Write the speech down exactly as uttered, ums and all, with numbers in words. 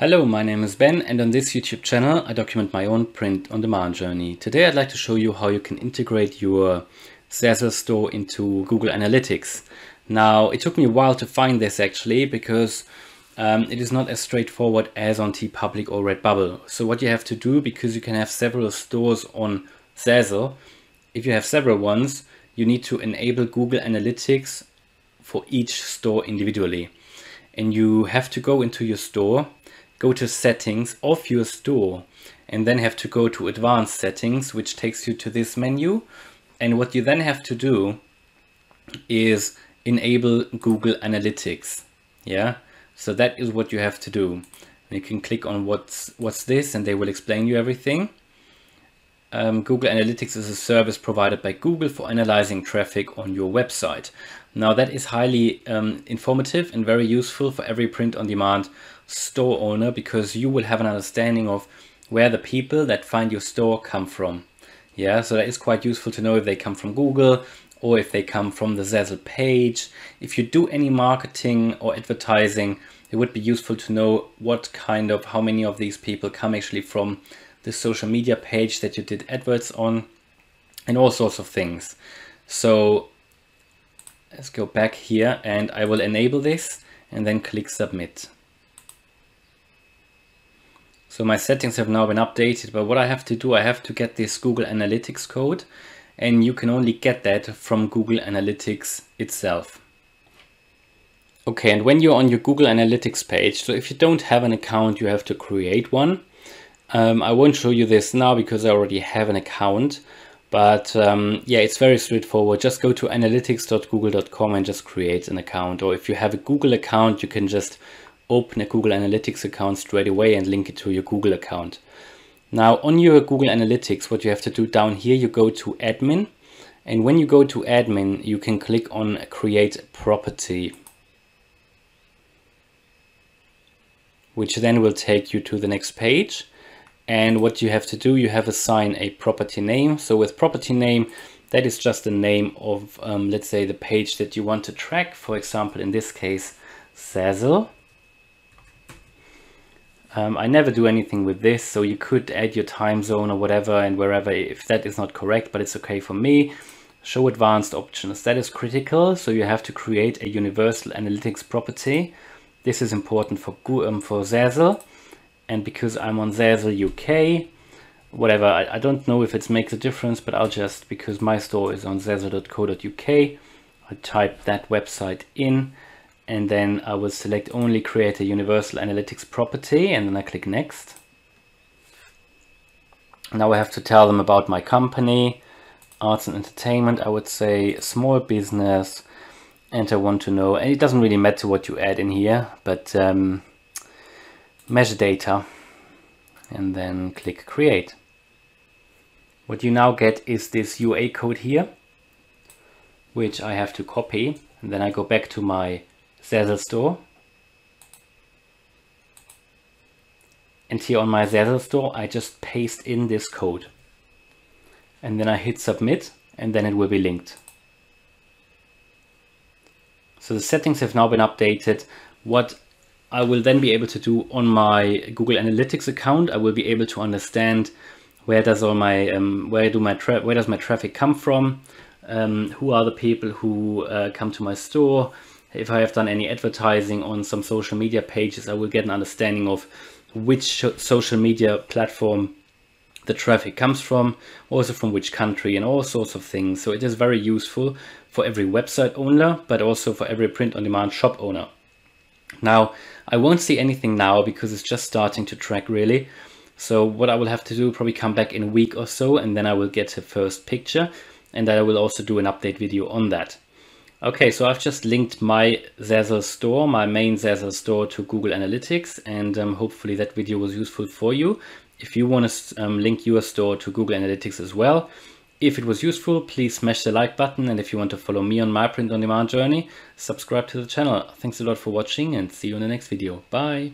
Hello, my name is Ben, and on this YouTube channel I document my own print-on-demand journey. Today I'd like to show you how you can integrate your Zazzle store into Google Analytics. Now, it took me a while to find this actually, because um, it is not as straightforward as on TeePublic or Redbubble. So what you have to do, because you can have several stores on Zazzle, if you have several ones, you need to enable Google Analytics for each store individually. And you have to go into your store, go to settings of your store, and then have to go to advanced settings, which takes you to this menu. And what you then have to do is enable Google Analytics. Yeah, so that is what you have to do. You can click on what's what's this, and they will explain you everything. Um, Google Analytics is a service provided by Google for analyzing traffic on your website. Now, that is highly um, informative and very useful for every print-on-demand store owner, because you will have an understanding of where the people that find your store come from. Yeah, so that is quite useful to know if they come from Google or if they come from the Zazzle page. If you do any marketing or advertising, it would be useful to know what kind of, how many of these people come actually from the social media page that you did adverts on, and all sorts of things. So let's go back here, and I will enable this and then click submit. So my settings have now been updated, but what I have to do, I have to get this Google Analytics code, and you can only get that from Google Analytics itself. Okay, and when you're on your Google Analytics page, so if you don't have an account, you have to create one. Um, I won't show you this now because I already have an account, but um, yeah, it's very straightforward. Just go to analytics dot google dot com and just create an account. Or if you have a Google account, you can just open a Google Analytics account straight away and link it to your Google account. Now, on your Google Analytics, what you have to do down here, you go to admin, and when you go to admin, you can click on create property, which then will take you to the next page. And what you have to do, you have to assign a property name. So with property name, that is just the name of, um, let's say, the page that you want to track. For example, in this case, Zazzle. Um, I never do anything with this, so you could add your time zone or whatever and wherever if that is not correct, but it's okay for me. Show advanced options. That is critical, so you have to create a universal analytics property. This is important for, um, for Zazzle. And because I'm on Zazzle U K, whatever, I, I don't know if it makes a difference, but I'll just, because my store is on zazzle dot co dot U K, I type that website in, and then I will select only create a universal analytics property, and then I click next. Now I have to tell them about my company, arts and entertainment. I would say small business, and I want to know, and it doesn't really matter what you add in here, but um, measure data, and then click create. What you now get is this U A code here, which I have to copy, and then I go back to my Zazzle store, and here on my Zazzle store I just paste in this code, and then I hit submit, and then it will be linked. So the settings have now been updated. What I will then be able to do on my Google Analytics account, I will be able to understand where does all my um, where do my tra where does my traffic come from, um, who are the people who uh, come to my store. If I have done any advertising on some social media pages, I will get an understanding of which social media platform the traffic comes from, also from which country, and all sorts of things. So it is very useful for every website owner, but also for every print-on-demand shop owner. Now, I won't see anything now because it's just starting to track really. So what I will have to do, probably come back in a week or so, and then I will get the first picture, and then I will also do an update video on that. Okay, so I've just linked my Zazzle store, my main Zazzle store, to Google Analytics, and um, hopefully that video was useful for you. If you want to um, link your store to Google Analytics as well, if it was useful, please smash the like button, and if you want to follow me on my print on demand journey, subscribe to the channel. Thanks a lot for watching, and see you in the next video. Bye!